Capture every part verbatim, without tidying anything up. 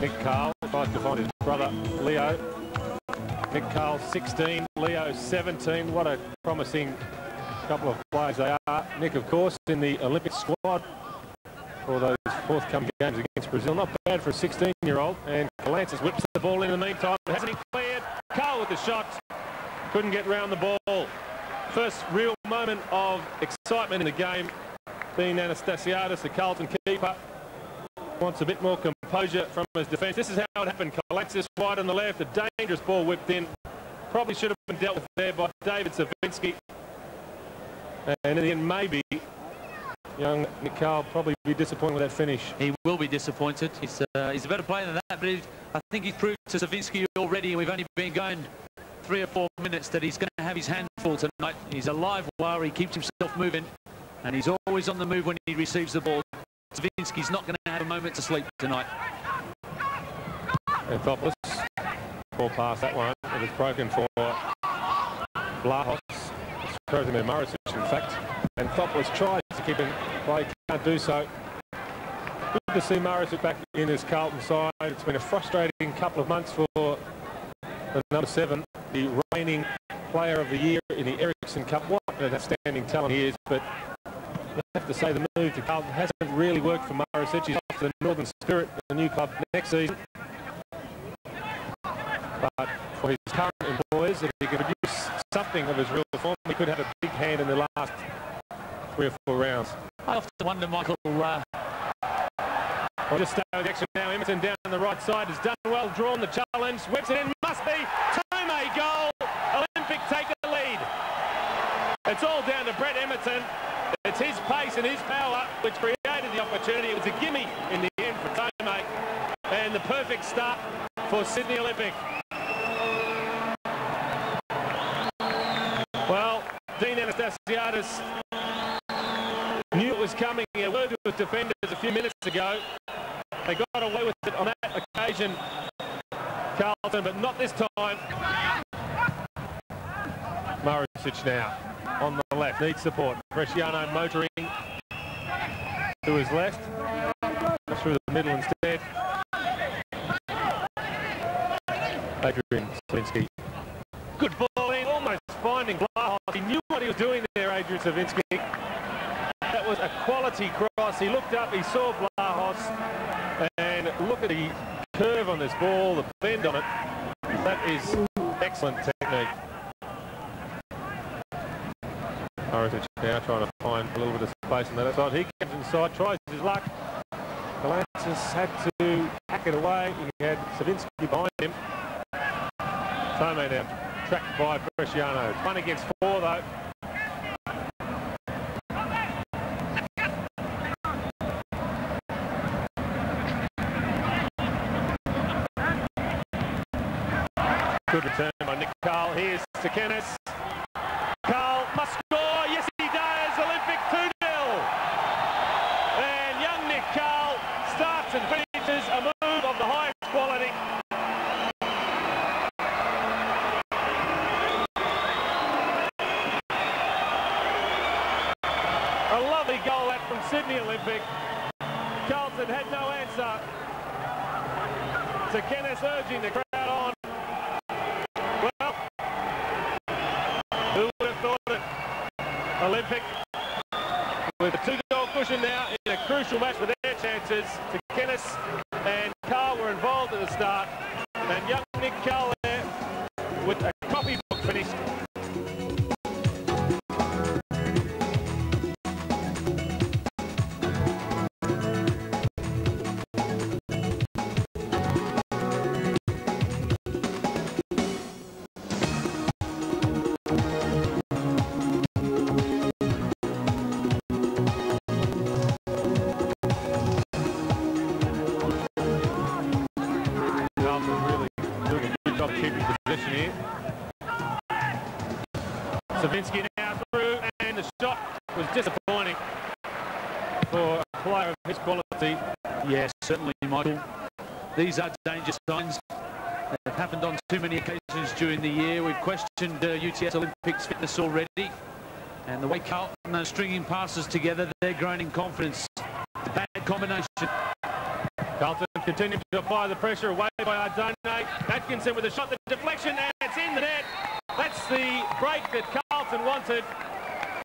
Nick Carle tries to find his brother Leo. Nick Carle sixteen, Leo seventeen. What a promising couple of players they are. Nick, of course, in the Olympic squad for those forthcoming games against Brazil. Not bad for a sixteen-year-old. And Kalantzis whips the ball in the meantime. Hasn't he cleared? Carle with the shot. Couldn't get round the ball. First real moment of excitement in the game. Dean Anastasiadis, the Carlton keeper, wants a bit more composure from his defence. This is how it happened. Kalantzis wide on the left. A dangerous ball whipped in. Probably should have been dealt with there by David Savinsky. And in the end, maybe young Nick Carle probably be disappointed with that finish. He will be disappointed. He's, uh, he's a better player than that, but he, I think he's proved to Savinsky already, and we've only been going three or four minutes, that he's going to have his handful tonight. He's a live wire, he keeps himself moving, and he's always on the move when he receives the ball. Zvinsky's not going to have a moment to sleep tonight. And Thoplas, poor pass that one. It was broken for Vlahos. It's frozen in Morris, in fact. And Thoplas tries to keep him, but he can't do so. Good to see Morris back in his Carlton side. It's been a frustrating couple of months for the number seven, the reigning player of the year in the Ericsson Cup. What an outstanding talent he is, but I have to say the move to Carlton hasn't really worked for Maric. He's off to the Northern Spirit, the new club next season. But for his current employers, if he can produce something of his real form, he could have a big hand in the last three or four rounds. I often wonder, Michael... Uh... We'll just start with the action now. Emerton down on the right side has done well, drawn the challenge, whips it in, must be Tomei goal. Olympic take the lead. It's all down to Brett Emerton. It's his pace and his power which created the opportunity. It was a gimme in the end for Tomei, and the perfect start for Sydney Olympic. Well, Dean Anastasiadis knew it was coming. He worked with defenders a few minutes ago. They got away with it on that occasion, Carlton, but not this time. Maric now on the left, needs support. Bresciano motoring to his left, through the middle instead. Adrian Savinsky. Good ball in, almost finding Vlahos. He knew what he was doing there, Adrian Savinsky. That was a quality cross. He looked up, he saw Vlahos. And look at the curve on this ball, the bend on it. That is excellent technique. Maric now trying to find a little bit of space on that side. He comes inside, tries his luck. Galantis had to hack it away. He had Savinski behind him. Tomei now tracked by Bresciano. One against four though. Good return by Nick Carle. Here's to Kennis. Carle must score. Yes, he does. Olympic two nil. And young Nick Carle starts and finishes a move of the highest quality. A lovely goal that from Sydney Olympic. Carlton had no answer to Kennis urging the crowd. Olympic with a two-goal cushion now in a crucial match with their chances to Kennis and Carle were involved at the start, and young Nick Carle there with a copybook finish. Savinsky now through, and the shot was disappointing for a player of his quality. Yes, certainly, Michael. These are dangerous signs. They've happened on too many occasions during the year. We've questioned uh, U T S Olympics fitness already. And the way Carlton are stringing passes together, they're growing in confidence. The bad combination. Carlton Continues to apply the pressure away by Ardone. Atkinson with a shot, the deflection, and it's in the net. That's the break that Carlton wanted.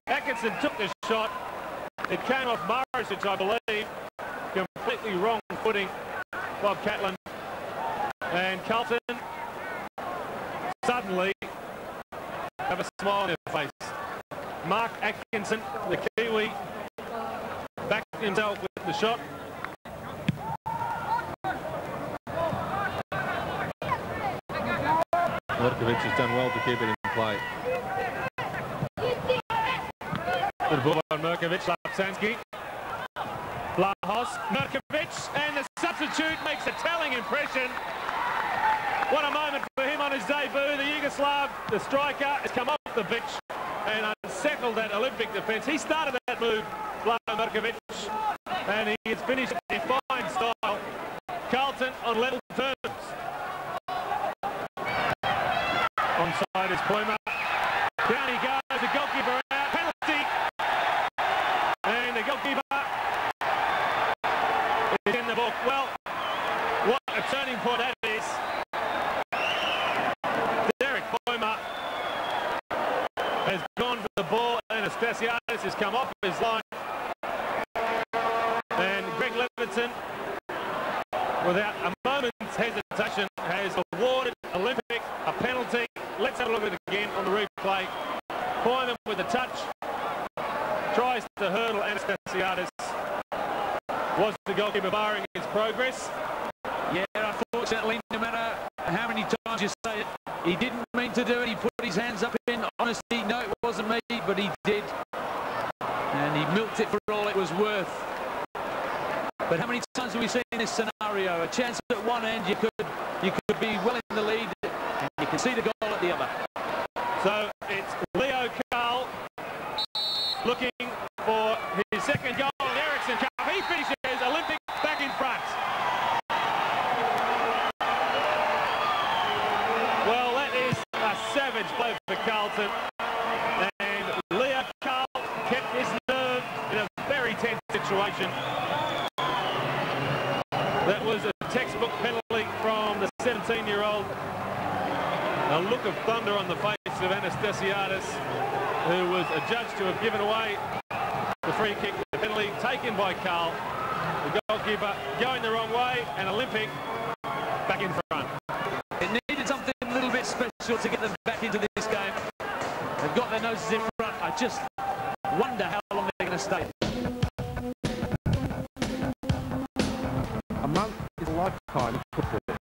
Atkinson took the shot. It came off Morris, which I believe, completely wrong footing. Bob Catlin and Carlton suddenly have a smile on their face. Mark Atkinson, the Kiwi, backed himself with the shot. Mirkovic has done well to keep it in play. The ball on Mirkovic, Savinski, Vlahos, Mirkovic, and the substitute makes a telling impression. What a moment for him on his debut. The Yugoslav, the striker, has come off the pitch and unsettled that Olympic defence. He started that move, Vlado Mirkovic, and he has finished in fine style. Carlton on level terms. Onside is Poimer. Down he goes, the goalkeeper out, penalty. And the goalkeeper is in the book. Well, what a turning point that is. Derek Poimer has gone for the ball and Anastasiadis has come off his line. And Greg Leverton, without a moment's hesitation, has awarded Olympic a penalty. Let's have a look at it again on the replay. Poimer with a touch. Tries to hurdle Anastasiadis. Was the goalkeeper barring his progress? Yeah, unfortunately, no matter how many times you say it, he didn't mean to do it. He put his hands up in honesty. No, it wasn't me, but he did. And he milked it for all it was worth. But how many times have we seen this scenario? A chance at one end, you could, you could be well in the lead, and you can see the goal at the other. So it's Leo Carle looking for his second goal in Ericsson Cup. He finishes Olympic back in front. Well, that is a savage blow for Carlton. And Leo Carle kept his nerve in a very tense situation. That was a textbook penalty from the seventeen-year-old. A look of thunder on the face of Anastasiadis, who was adjudged to have given away the free kick. The penalty taken by Carle. The goalkeeper going the wrong way, and Olympic back in front. It needed something a little bit special to get them back into this game. They've got their noses in front. I just wonder how long they're going to stay. A month is a lifetime in football.